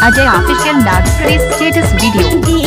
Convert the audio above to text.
Ajay Official Not Praise Status Video.